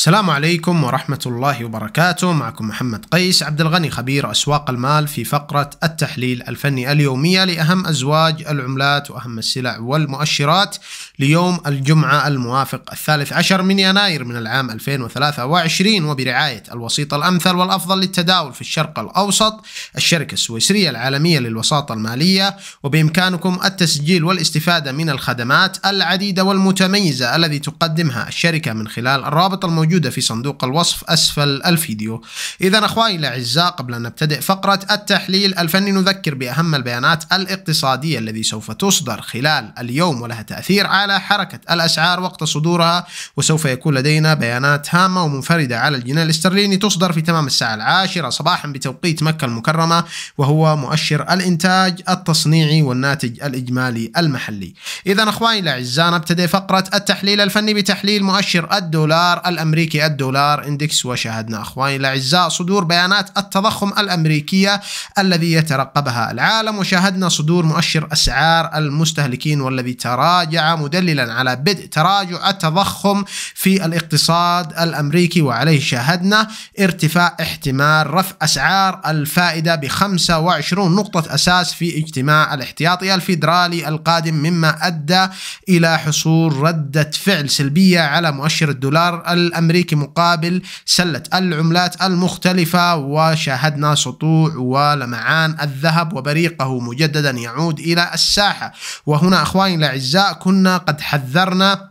السلام عليكم ورحمة الله وبركاته. معكم محمد قيس عبدالغني، خبير أسواق المال، في فقرة التحليل الفني اليومية لأهم أزواج العملات وأهم السلع والمؤشرات ليوم الجمعة الموافق 13 يناير من العام 2023، وبرعاية الوسيط الأمثل والأفضل للتداول في الشرق الأوسط، الشركة السويسرية العالمية للوساطة المالية، وبإمكانكم التسجيل والاستفادة من الخدمات العديدة والمتميزة التي تقدمها الشركة من خلال الرابط الموجودة في صندوق الوصف أسفل الفيديو. إذا أخواني الأعزاء، قبل أن نبتدئ فقرة التحليل الفني نذكر بأهم البيانات الاقتصادية التي سوف تصدر خلال اليوم ولها تأثير على حركة الأسعار وقت صدورها، وسوف يكون لدينا بيانات هامة ومنفردة على الجنيه الاسترليني تصدر في تمام الساعة 10 صباحا بتوقيت مكة المكرمة، وهو مؤشر الإنتاج التصنيعي والناتج الإجمالي المحلي. إذا أخواني الأعزاء، نبتدئ فقرة التحليل الفني بتحليل مؤشر الدولار الأمريكي، الدولار إندكس، وشاهدنا أخواني الأعزاء صدور بيانات التضخم الأمريكية الذي يترقبها العالم، وشاهدنا صدور مؤشر أسعار المستهلكين والذي تراجع مدللا على بدء تراجع التضخم في الاقتصاد الأمريكي، وعليه شاهدنا ارتفاع احتمال رفع أسعار الفائدة ب25 نقطة أساس في اجتماع الاحتياطي الفيدرالي القادم، مما أدى إلى حصول ردة فعل سلبية على مؤشر الدولار الأمريكي مقابل سلة العملات المختلفة، وشاهدنا سطوع ولمعان الذهب وبريقه مجددا يعود إلى الساحة. وهنا أخواني الأعزاء كنا قد حذرنا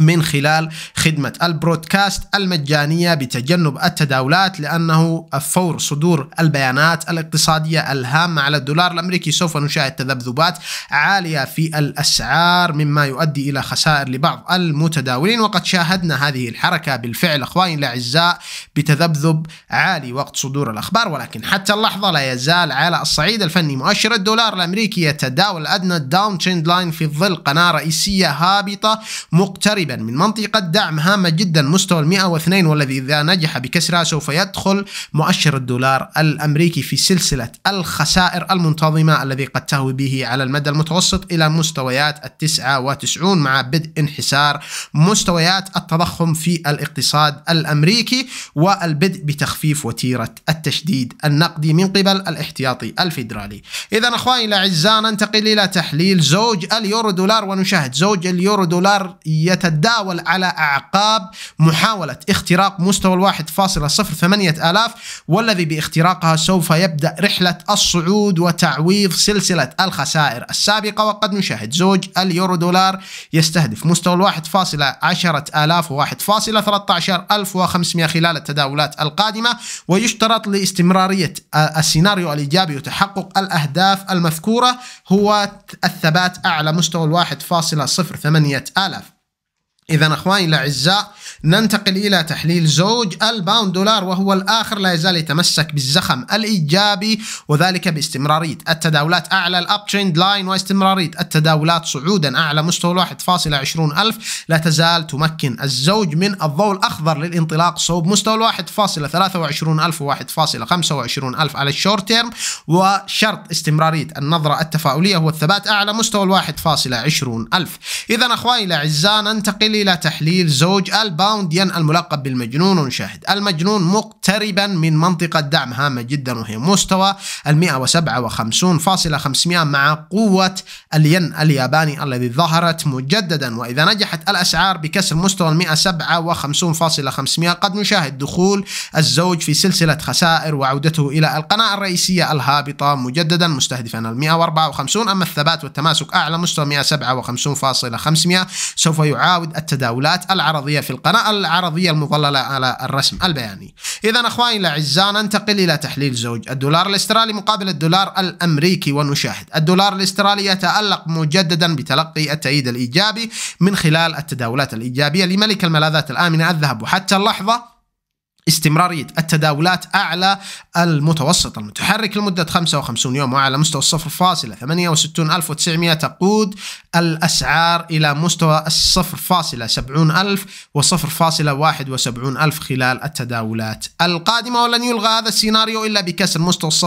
من خلال خدمة البرودكاست المجانية بتجنب التداولات، لأنه فور صدور البيانات الاقتصادية الهامة على الدولار الأمريكي سوف نشاهد تذبذبات عالية في الأسعار، مما يؤدي إلى خسائر لبعض المتداولين، وقد شاهدنا هذه الحركة بالفعل أخواني الأعزاء بتذبذب عالي وقت صدور الأخبار. ولكن حتى اللحظة لا يزال على الصعيد الفني مؤشر الدولار الأمريكي يتداول أدنى الداون تريند لاين في ظل قناة رئيسية هابطة مقتربة من منطقة دعم هامة جدا مستوى 102، والذي إذا نجح بكسرها سوف يدخل مؤشر الدولار الأمريكي في سلسلة الخسائر المنتظمة الذي قد تهوي به على المدى المتوسط إلى مستويات 99 مع بدء انحسار مستويات التضخم في الاقتصاد الأمريكي، والبدء بتخفيف وتيرة التشديد النقدي من قبل الاحتياطي الفيدرالي. إذا أخواني الأعزاء، ننتقل إلى تحليل زوج اليورو دولار، ونشاهد زوج اليورو دولار يتداول على أعقاب محاولة اختراق مستوى 1.08000، والذي باختراقها سوف يبدأ رحلة الصعود وتعويض سلسلة الخسائر السابقة، وقد نشاهد زوج اليورو دولار يستهدف مستوى 1.10000 و1.13500 خلال التداولات القادمة، ويشترط لاستمرارية السيناريو الإيجابي وتحقق الأهداف المذكورة هو الثبات أعلى مستوى 1.08000. إذا أخواني الأعزاء، ننتقل إلى تحليل زوج الباوند دولار، وهو الآخر لا يزال يتمسك بالزخم الإيجابي، وذلك باستمرارية التداولات أعلى الأب تريند لاين، واستمرارية التداولات صعودا أعلى مستوى 1.20000 لا تزال تمكن الزوج من الضوء الأخضر للانطلاق صوب مستوى 1.23000 و1.25000 على الشورت تيرم، وشرط استمرارية النظرة التفاؤلية هو الثبات أعلى مستوى 1.20000. إذا أخواني الأعزاء، ننتقل إلى تحليل زوج الباوند ين الملقب بالمجنون، ونشاهد المجنون مقتربا من منطقة دعم هامة جدا، وهي مستوى 157.500 مع قوة الين الياباني الذي ظهرت مجددا، وإذا نجحت الأسعار بكسر مستوى 157.500 قد نشاهد دخول الزوج في سلسلة خسائر وعودته إلى القناة الرئيسية الهابطة مجددا مستهدفا 154. أما الثبات والتماسك أعلى مستوى 157.500 سوف يعاود التداولات العرضية في القناة العرضية المظللة على الرسم البياني. إذا أخواني الأعزاء، ننتقل إلى تحليل زوج الدولار الاسترالي مقابل الدولار الأمريكي، ونشاهد الدولار الاسترالي يتألق مجددا بتلقي التأييد الإيجابي من خلال التداولات الإيجابية لملك الملاذات الآمنة الذهب، وحتى اللحظة استمرارية التداولات أعلى المتوسط المتحرك لمدة 55 يوم وعلى مستوى 0.68900 تقود الأسعار إلى مستوى 0.70000 و 0.71000 خلال التداولات القادمة، ولن يلغى هذا السيناريو إلا بكسر مستوى 0.68900.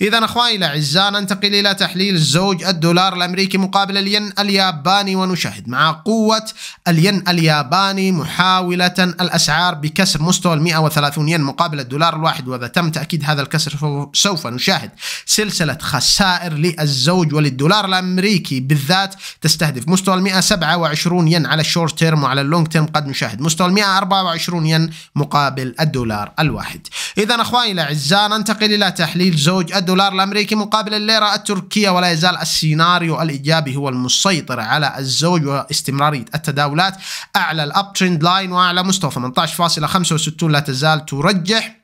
إذا أخواني الأعزاء ننتقل إلى تحليل الزوج الدولار الأمريكي مقابل الين الياباني، ونشاهد مع قوة الين الياباني محاولة الأسعار بكسر مستوى 130 ين مقابل الدولار الواحد، وإذا تم تأكيد هذا الكسر سوف نشاهد سلسلة خسائر للزوج وللدولار الأمريكي بالذات تستهدف مستوى 127 ين على الشورت تيرم، وعلى اللونج تيرم قد نشاهد مستوى 124 ين مقابل الدولار الواحد. إذا أخواني الأعزاء ننتقل إلى تحليل زوج الدولار الأمريكي مقابل الليرة التركية، ولا يزال السيناريو الإيجابي هو المسيطر على الزوج واستمرارية التداولات أعلى الأب ترند لاين وأعلى مستوى 18.65 لا تزال ترجح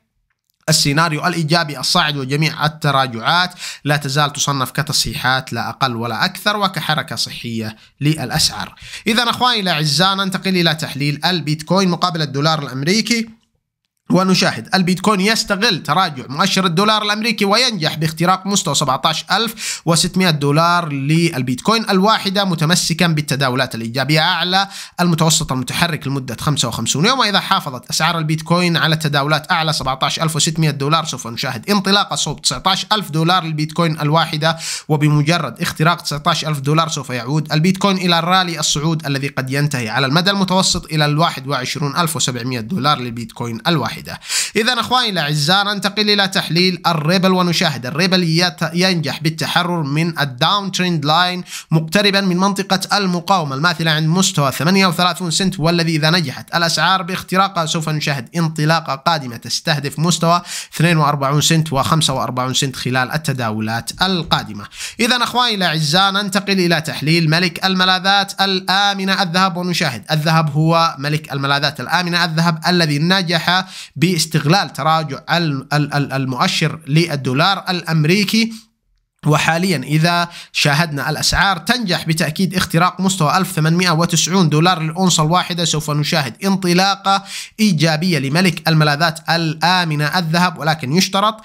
السيناريو الإيجابي الصاعد، وجميع التراجعات لا تزال تصنف كتصحيحات لا أقل ولا أكثر وكحركة صحية للأسعار. إذا أخواني الأعزاء ننتقل إلى تحليل البيتكوين مقابل الدولار الأمريكي، ونشاهد البيتكوين يستغل تراجع مؤشر الدولار الأمريكي وينجح باختراق مستوى 17600 دولار للبيتكوين الواحدة، متمسكا بالتداولات الإيجابية أعلى المتوسط المتحرك لمدة 55 يوم. وإذا حافظت أسعار البيتكوين على التداولات أعلى 17600 دولار سوف نشاهد انطلاقة صوب 19000 دولار للبيتكوين الواحدة، وبمجرد اختراق 19000 دولار سوف يعود البيتكوين إلى الرالي الصعود الذي قد ينتهي على المدى المتوسط إلى 21700 دولار للبيتكوين الواحدة. إذا أخواني الأعزاء ننتقل إلى تحليل الريبل، ونشاهد الريبل ينجح بالتحرر من الداون تريند لاين مقتربا من منطقة المقاومة الماثلة عند مستوى 38 سنت، والذي إذا نجحت الأسعار باختراقها سوف نشاهد انطلاقة قادمة تستهدف مستوى 42 سنت و 45 سنت خلال التداولات القادمة. إذا أخواني الأعزاء ننتقل إلى تحليل ملك الملاذات الآمنة الذهب، ونشاهد الذهب هو ملك الملاذات الآمنة الذهب الذي نجح باستغلال تراجع المؤشر للدولار الأمريكي، وحاليا إذا شاهدنا الأسعار تنجح بتأكيد اختراق مستوى 1890 دولار للأونصة الواحدة، سوف نشاهد انطلاقة إيجابية لملك الملاذات الآمنة الذهب، ولكن يشترط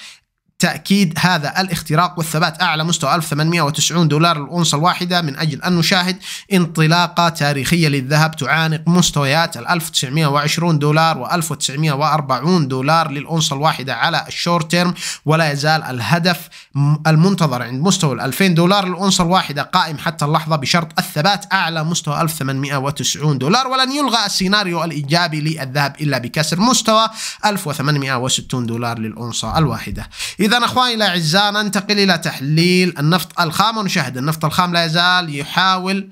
تأكيد هذا الاختراق والثبات أعلى مستوى 1890 دولار للأونصة الواحدة من أجل أن نشاهد انطلاقة تاريخية للذهب تعانق مستويات 1920 دولار و 1940 دولار للأونصة الواحدة على الشورت تيرم، ولا يزال الهدف المنتظر عند مستوى 2000 دولار للأونصة الواحدة قائم حتى اللحظة بشرط الثبات أعلى مستوى 1890 دولار، ولن يلغى السيناريو الإيجابي للذهب إلا بكسر مستوى 1860 دولار للأونصة الواحدة. إذا أخواني الأعزاء ننتقل إلى تحليل النفط الخام، ونشاهد النفط الخام لا يزال يحاول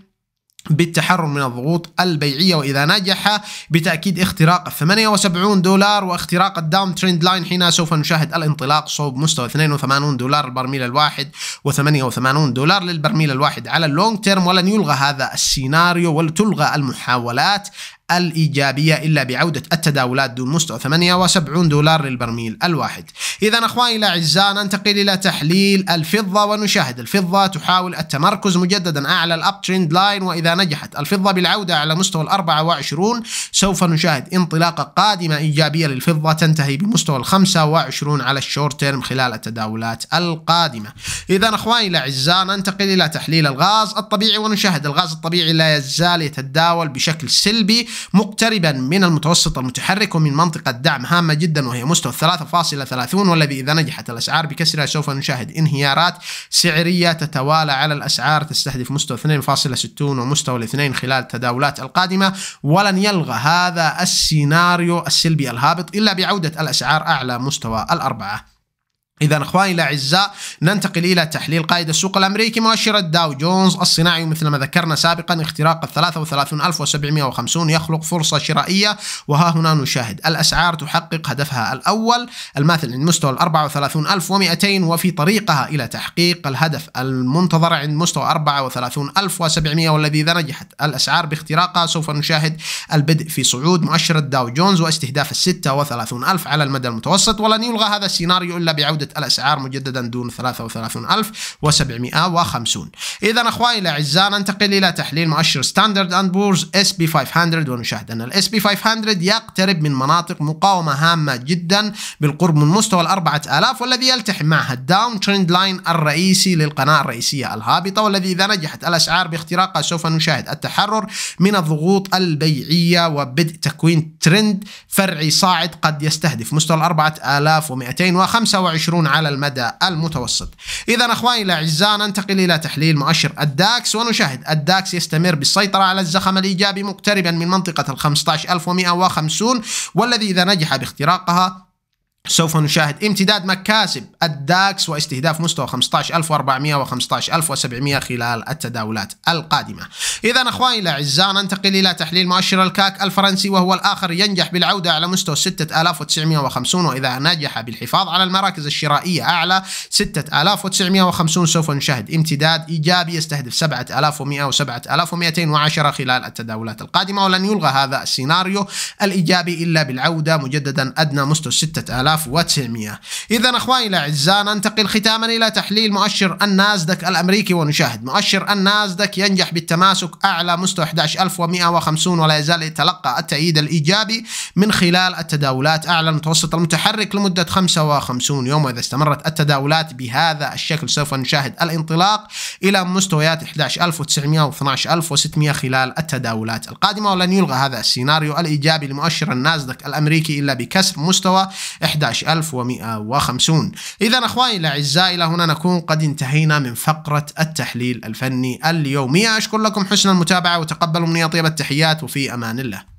بالتحرر من الضغوط البيعية، وإذا نجح بتأكيد اختراق 78 دولار واختراق الداون تريند لاين، حين سوف نشاهد الانطلاق صوب مستوى 82 دولار البرميل الواحد و88 دولار للبرميل الواحد على اللونج تيرم، ولن يلغى هذا السيناريو وتلغى المحاولات الإيجابية إلا بعودة التداولات دون مستوى 78 دولار للبرميل الواحد. إذا أخواني الأعزاء ننتقل إلى تحليل الفضة، ونشاهد الفضة تحاول التمركز مجددا أعلى الأب تريند لاين، وإذا نجحت الفضة بالعودة على مستوى 24 سوف نشاهد انطلاقة قادمة إيجابية للفضة تنتهي بمستوى 25 على الشورت تيرم خلال التداولات القادمة. إذا أخواني الأعزاء ننتقل إلى تحليل الغاز الطبيعي، ونشاهد الغاز الطبيعي لا يزال يتداول بشكل سلبي مقتربا من المتوسط المتحرك ومن منطقة دعم هامة جدا وهي مستوى 3.30، والذي إذا نجحت الأسعار بكسرها سوف نشاهد انهيارات سعرية تتوالى على الأسعار تستهدف مستوى 2.60 ومستوى 2 خلال التداولات القادمة، ولن يلغى هذا السيناريو السلبي الهابط إلا بعودة الأسعار أعلى مستوى 4. إذا أخواني الأعزاء ننتقل إلى تحليل قائد السوق الأمريكي، مؤشر الداو جونز الصناعي مثلما ذكرنا سابقا اختراق 33750 يخلق فرصة شرائية، وها هنا نشاهد الأسعار تحقق هدفها الأول الماثل عند مستوى 34200 وفي طريقها إلى تحقيق الهدف المنتظر عند مستوى 34700، والذي إذا نجحت الأسعار باختراقها سوف نشاهد البدء في صعود مؤشر الداو جونز واستهداف 36000 على المدى المتوسط، ولن يلغى هذا السيناريو إلا بعودة الأسعار مجددا دون 33750. إذا أخواني الأعزاء ننتقل إلى تحليل مؤشر ستاندرد أند بورز SP 500، ونشاهد أن الاس بي 500 يقترب من مناطق مقاومة هامة جدا بالقرب من مستوى ال 4000، والذي يلتحم معها الداون ترند لاين الرئيسي للقناة الرئيسية الهابطة، والذي إذا نجحت الأسعار باختراقها سوف نشاهد التحرر من الضغوط البيعية وبدء تكوين ترند فرعي صاعد قد يستهدف مستوى ال 4225 على المدى المتوسط. إذا أخواني الأعزاء ننتقل إلى تحليل مؤشر الداكس، ونشاهد الداكس يستمر بالسيطرة على الزخم الإيجابي مقتربا من منطقة ال 15150، والذي إذا نجح باختراقها سوف نشاهد امتداد مكاسب الداكس واستهداف مستوى 15400 و 15700 خلال التداولات القادمة. إذا أخواني الأعزاء ننتقل إلى تحليل مؤشر الكاك الفرنسي، وهو الآخر ينجح بالعودة على مستوى 6950، وإذا نجح بالحفاظ على المراكز الشرائية أعلى 6950 سوف نشاهد امتداد إيجابي يستهدف 7100 و 7210 خلال التداولات القادمة، ولن يلغى هذا السيناريو الإيجابي إلا بالعودة مجددا أدنى مستوى 6900. إذا أخواني الأعزاء ننتقل ختاما إلى تحليل مؤشر الناسداك الأمريكي، ونشاهد مؤشر الناسداك ينجح بالتماسك أعلى مستوى 11150، ولا يزال يتلقى التأييد الإيجابي من خلال التداولات أعلى المتوسط المتحرك لمدة 55 يوم، وإذا استمرت التداولات بهذا الشكل سوف نشاهد الانطلاق إلى مستويات 11900 و 12600 خلال التداولات القادمة، ولن يلغى هذا السيناريو الإيجابي لمؤشر الناسداك الأمريكي إلا بكسر مستوى 11150. إذا أخواني الأعزاء إلى هنا نكون قد انتهينا من فقرة التحليل الفني اليومية. أشكر لكم حسن المتابعة وتقبلوا مني طيب التحيات، وفي أمان الله.